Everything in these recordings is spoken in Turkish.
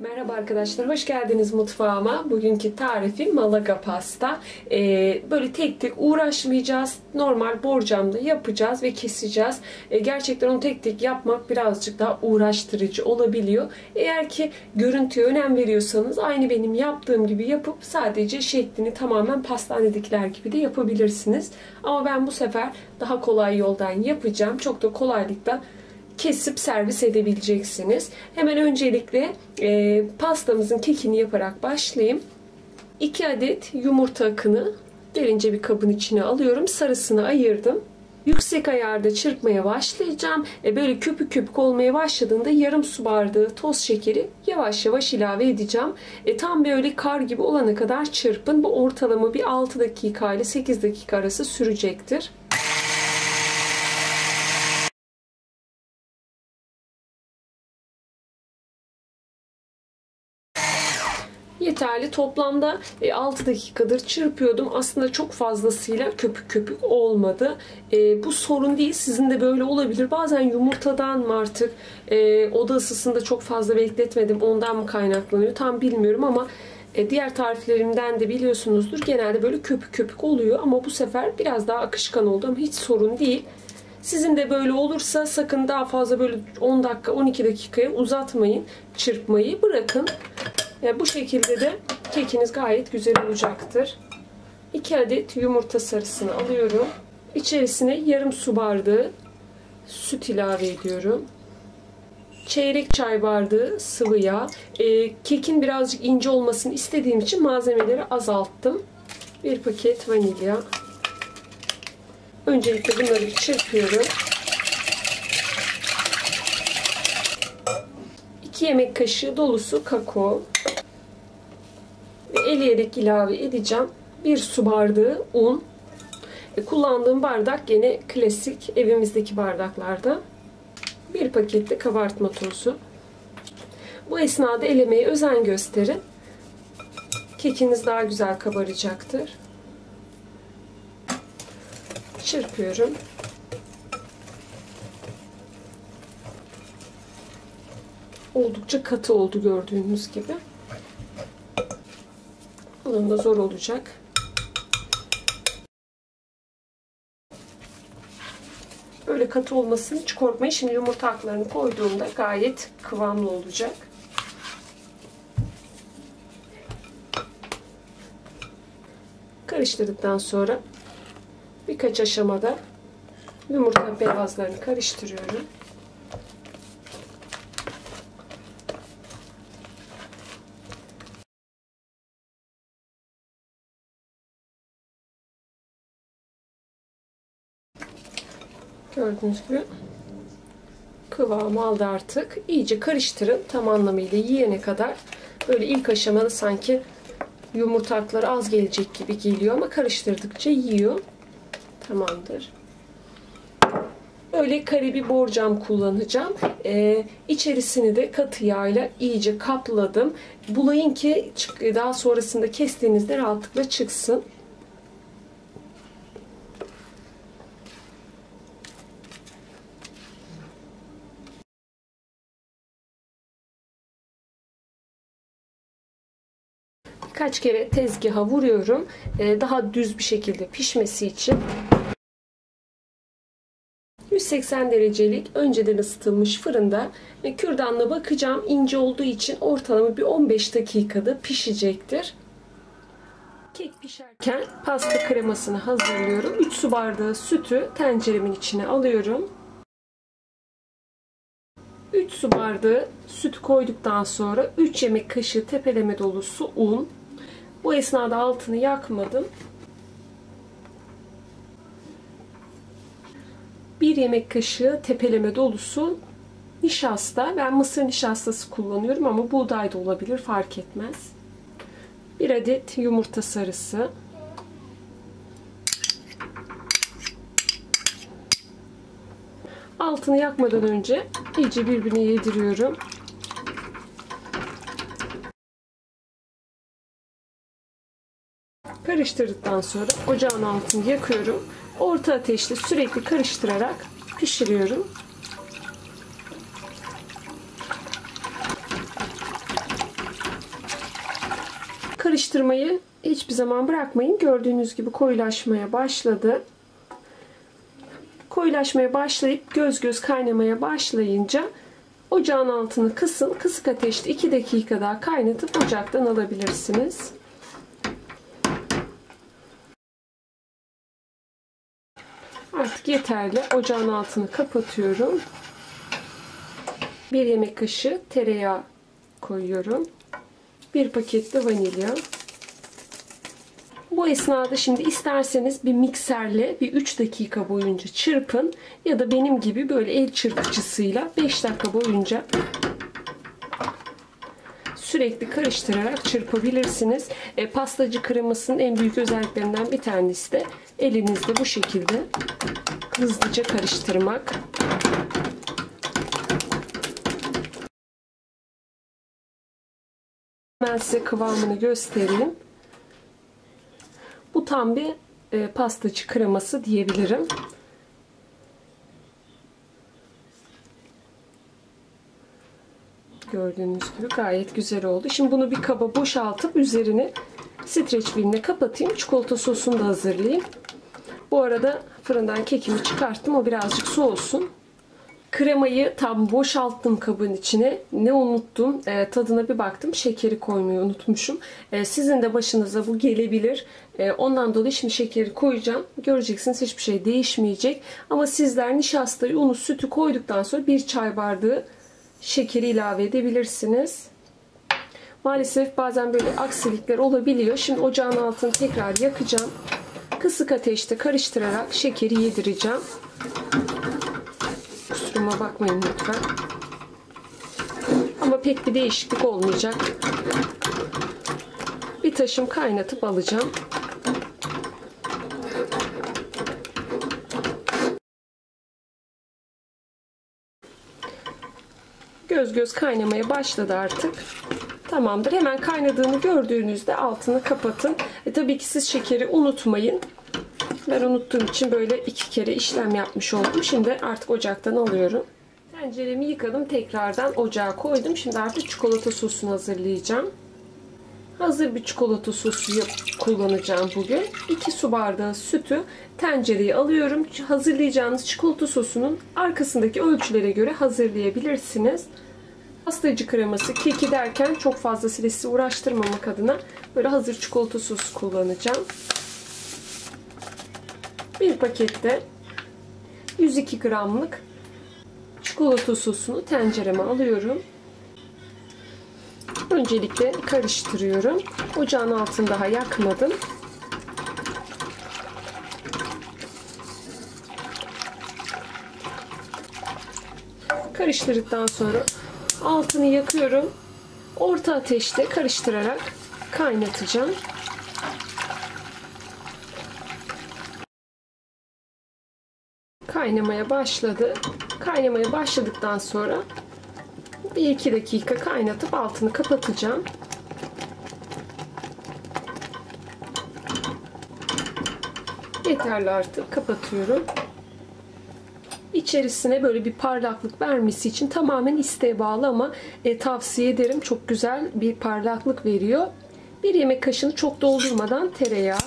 Merhaba arkadaşlar, hoş geldiniz mutfağıma. Bugünkü tarifim Malaga pasta. Böyle tek tek uğraşmayacağız. Normal borcamda yapacağız ve keseceğiz. Gerçekten onu tek tek yapmak birazcık daha uğraştırıcı olabiliyor. Eğer ki görüntüye önem veriyorsanız aynı benim yaptığım gibi yapıp sadece şeklini tamamen pastanedekiler gibi de yapabilirsiniz. Ama ben bu sefer daha kolay yoldan yapacağım. Çok da kolaylıkla kesip servis edebileceksiniz. Hemen öncelikle pastamızın kekini yaparak başlayayım. 2 adet yumurta akını derince bir kabın içine alıyorum. Sarısını ayırdım. Yüksek ayarda çırpmaya başlayacağım. Böyle köpük köpük olmaya başladığında yarım su bardağı toz şekeri yavaş yavaş ilave edeceğim. Tam böyle kar gibi olana kadar çırpın. Bu ortalama bir 6 dakika ile 8 dakika arası sürecektir. Yeterli. Toplamda 6 dakikadır çırpıyordum. Aslında çok fazlasıyla köpük köpük olmadı. Bu sorun değil. Sizin de böyle olabilir. Bazen yumurtadan mı artık oda ısısında çok fazla bekletmedim. Ondan mı kaynaklanıyor? Tam bilmiyorum ama diğer tariflerimden de biliyorsunuzdur. Genelde böyle köpük köpük oluyor ama bu sefer biraz daha akışkan oldu ama hiç sorun değil. Sizin de böyle olursa sakın daha fazla böyle 10 dakika 12 dakikaya uzatmayın. Çırpmayı bırakın. Yani bu şekilde de kekiniz gayet güzel olacaktır. 2 adet yumurta sarısını alıyorum. İçerisine yarım su bardağı süt ilave ediyorum. Çeyrek çay bardağı sıvı yağ. Kekin birazcık ince olmasını istediğim için malzemeleri azalttım. Bir paket vanilya. Öncelikle bunları çırpıyorum. 2 yemek kaşığı dolusu kakao. Eleyerek ilave edeceğim. 1 su bardağı un. Kullandığım bardak gene klasik evimizdeki bardaklarda. 1 paket de kabartma tozu. Bu esnada elemeye özen gösterin. Kekiniz daha güzel kabaracaktır. Çırpıyorum. Oldukça katı oldu gördüğünüz gibi. Bunun da zor olacak. Böyle katı olmasını hiç korkmayın. Şimdi yumurta aklarını koyduğumda gayet kıvamlı olacak. Karıştırdıktan sonra birkaç aşamada yumurta beyazlarını karıştırıyorum. Gördüğünüz gibi kıvamı aldı artık. İyice karıştırın. Tam anlamıyla yiyene kadar. Böyle ilk aşamada sanki yumurtakları az gelecek gibi geliyor ama karıştırdıkça yiyor. Tamamdır. Böyle kare bir borcam kullanacağım. İçerisini de katı yağla iyice kapladım. Bulayın ki daha sonrasında kestiğinizde rahatlıkla çıksın. Kaç kere tezgaha vuruyorum. Daha düz bir şekilde pişmesi için. 180 derecelik önceden ısıtılmış fırında kürdanla bakacağım. İnce olduğu için ortalama bir 15 dakikada pişecektir. Kek pişerken pasta kremasını hazırlıyorum. 3 su bardağı sütü tenceremin içine alıyorum. 3 su bardağı süt koyduktan sonra 3 yemek kaşığı tepeleme dolusu un. Bu esnada altını yakmadım. 1 yemek kaşığı tepeleme dolusu nişasta. Ben mısır nişastası kullanıyorum ama buğday da olabilir, fark etmez. 1 adet yumurta sarısı. Altını yakmadan önce iyice birbirine yediriyorum. Karıştırdıktan sonra ocağın altını yakıyorum. Orta ateşte sürekli karıştırarak pişiriyorum. Karıştırmayı hiçbir zaman bırakmayın. Gördüğünüz gibi koyulaşmaya başladı. Koyulaşmaya başlayıp göz göz kaynamaya başlayınca ocağın altını kısın. Kısık ateşte 2 dakika daha kaynatıp ocaktan alabilirsiniz. Artık yeterli. Ocağın altını kapatıyorum. 1 yemek kaşığı tereyağı koyuyorum. 1 paket de vanilya. Bu esnada şimdi isterseniz bir mikserle bir 3 dakika boyunca çırpın ya da benim gibi böyle el çırpıcısıyla 5 dakika boyunca sürekli karıştırarak çırpabilirsiniz. Pastacı kremasının en büyük özelliklerinden bir tanesi de elinizde bu şekilde hızlıca karıştırmak. Ben size kıvamını göstereyim. Bu tam bir pastacı kreması diyebilirim. Gördüğünüz gibi gayet güzel oldu. Şimdi bunu bir kaba boşaltıp üzerine streç filmle kapatayım. Çikolata sosunu da hazırlayayım. Bu arada fırından kekimi çıkarttım. O birazcık soğusun. Kremayı tam boşalttım kabın içine. Ne unuttum? Tadına bir baktım. Şekeri koymayı unutmuşum. Sizin de başınıza bu gelebilir. Ondan dolayı şimdi şekeri koyacağım. Göreceksiniz hiçbir şey değişmeyecek. Ama sizler nişastayı, unu, sütü koyduktan sonra 1 çay bardağı şekeri ilave edebilirsiniz. Maalesef bazen böyle aksilikler olabiliyor. Şimdi ocağın altını tekrar yakacağım. Kısık ateşte karıştırarak şekeri yedireceğim. Kusuruma bakmayın lütfen. Ama pek bir değişiklik olmayacak. Bir taşım kaynatıp alacağım. Göz göz kaynamaya başladı artık. Tamamdır. Hemen kaynadığını gördüğünüzde altını kapatın. Tabii ki siz şekeri unutmayın. Ben unuttuğum için böyle 2 kere işlem yapmış oldum. Şimdi artık ocaktan alıyorum. Tenceremi yıkadım. Tekrardan ocağa koydum. Şimdi artık çikolata sosunu hazırlayacağım. Hazır bir çikolata sosu kullanacağım bugün. 2 su bardağı sütü tencereye alıyorum. Hazırlayacağınız çikolata sosunun arkasındaki ölçülere göre hazırlayabilirsiniz. Pastacı kreması, keki derken çok fazlasıyla sizi uğraştırmamak adına böyle hazır çikolata sosu kullanacağım. Bir pakette 102 gramlık çikolata sosunu tencereme alıyorum. Öncelikle karıştırıyorum. Ocağın altını daha yakmadım. Karıştırdıktan sonra altını yakıyorum. Orta ateşte karıştırarak kaynatacağım. Kaynamaya başladı. Kaynamaya başladıktan sonra 1-2 dakika kaynatıp altını kapatacağım. Yeterli artık. Kapatıyorum. İçerisine böyle bir parlaklık vermesi için tamamen isteğe bağlı ama tavsiye ederim. Çok güzel bir parlaklık veriyor. 1 yemek kaşığını çok doldurmadan tereyağı.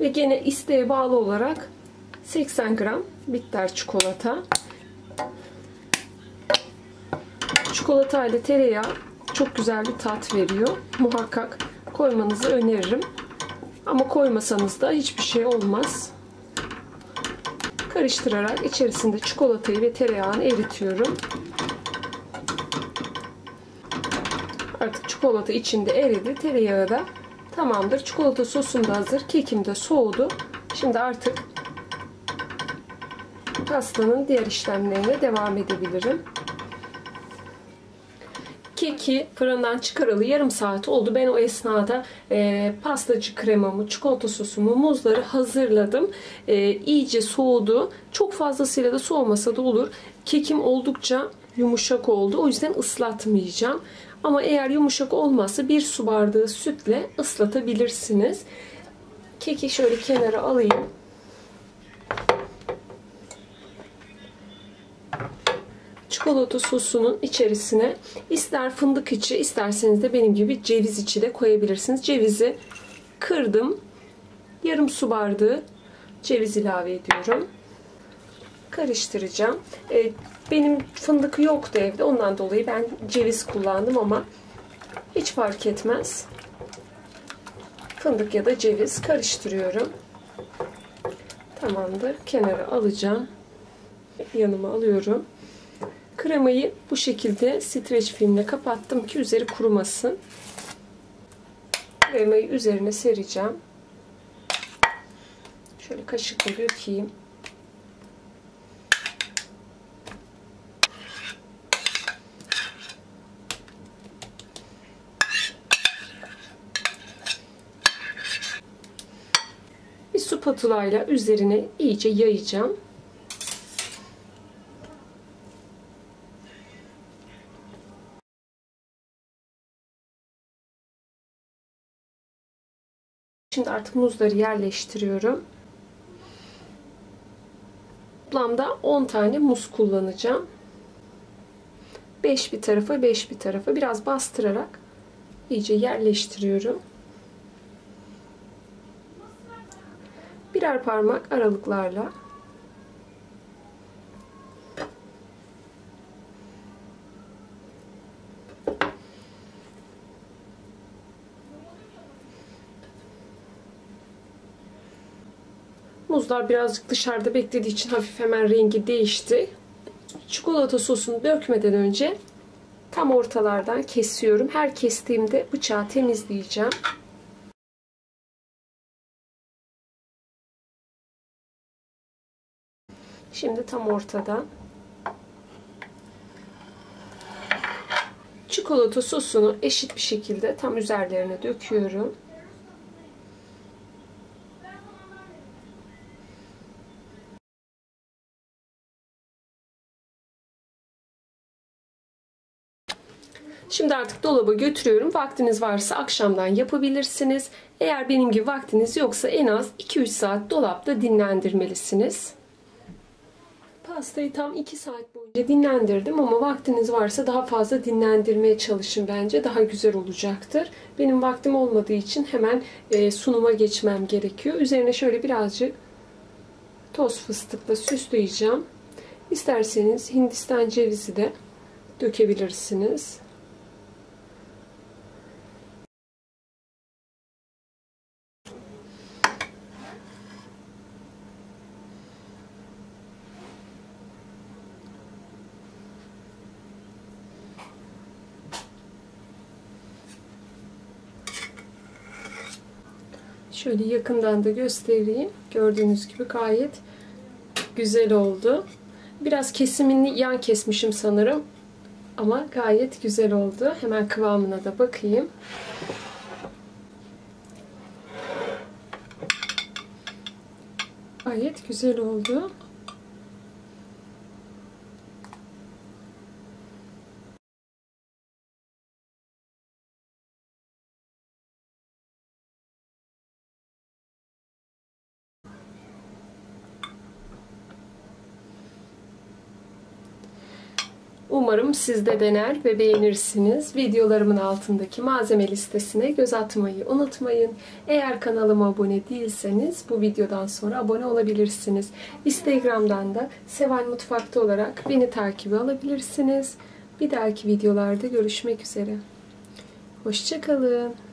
Ve gene isteğe bağlı olarak 80 gram bitter çikolata. Çikolata ile tereyağı çok güzel bir tat veriyor. Muhakkak koymanızı öneririm. Ama koymasanız da hiçbir şey olmaz. Karıştırarak içerisinde çikolatayı ve tereyağını eritiyorum. Artık çikolata içinde eridi. Tereyağı da tamamdır. Çikolata sosum da hazır. Kekim de soğudu. Şimdi artık pastanın diğer işlemlerine devam edebilirim. Keki fırından çıkaralı yarım saat oldu. Ben o esnada pastacı kremamı, çikolata sosumu, muzları hazırladım. İyice soğudu. Çok fazlasıyla da soğumasa da olur. Kekim oldukça yumuşak oldu. O yüzden ıslatmayacağım. Ama eğer yumuşak olmazsa 1 su bardağı sütle ıslatabilirsiniz. Keki şöyle kenara alayım. çikolata sosunun içerisine ister fındık içi, isterseniz de benim gibi ceviz içi de koyabilirsiniz. Cevizi kırdım. Yarım su bardağı ceviz ilave ediyorum. Karıştıracağım. Benim fındık yoktu evde. Ondan dolayı ben ceviz kullandım ama hiç fark etmez. Fındık ya da ceviz karıştırıyorum. Tamamdır. Kenara alacağım. Yanıma alıyorum. Kremayı bu şekilde streç filmle kapattım ki üzeri kurumasın. Kremayı üzerine sereceğim. Şöyle kaşıkla dökeyim. Bir su patulayla üzerine iyice yayacağım. Şimdi artık muzları yerleştiriyorum. Toplamda 10 tane muz kullanacağım. 5 bir tarafa, 5 bir tarafa biraz bastırarak iyice yerleştiriyorum. Birer parmak aralıklarla. Muzlar birazcık dışarıda beklediği için hafif hemen rengi değişti. Çikolata sosunu dökmeden önce tam ortalardan kesiyorum. Her kestiğimde bıçağı temizleyeceğim. Şimdi tam ortadan. Çikolata sosunu eşit bir şekilde tam üzerlerine döküyorum. Şimdi artık dolaba götürüyorum. Vaktiniz varsa akşamdan yapabilirsiniz. Eğer benim gibi vaktiniz yoksa en az 2-3 saat dolapta dinlendirmelisiniz. Pastayı tam 2 saat boyunca dinlendirdim ama vaktiniz varsa daha fazla dinlendirmeye çalışın, bence daha güzel olacaktır. Benim vaktim olmadığı için hemen sunuma geçmem gerekiyor. Üzerine şöyle birazcık toz fıstıkla süsleyeceğim. İsterseniz Hindistan cevizi de dökebilirsiniz. Şöyle yakından da göstereyim. Gördüğünüz gibi gayet güzel oldu. Biraz kesimini yan kesmişim sanırım. Ama gayet güzel oldu. Hemen kıvamına da bakayım. Gayet güzel oldu. Umarım siz de dener ve beğenirsiniz. Videolarımın altındaki malzeme listesine göz atmayı unutmayın. Eğer kanalıma abone değilseniz bu videodan sonra abone olabilirsiniz. Instagram'dan da Seval Mutfak'ta olarak beni takibe alabilirsiniz. Bir dahaki videolarda görüşmek üzere. Hoşça kalın.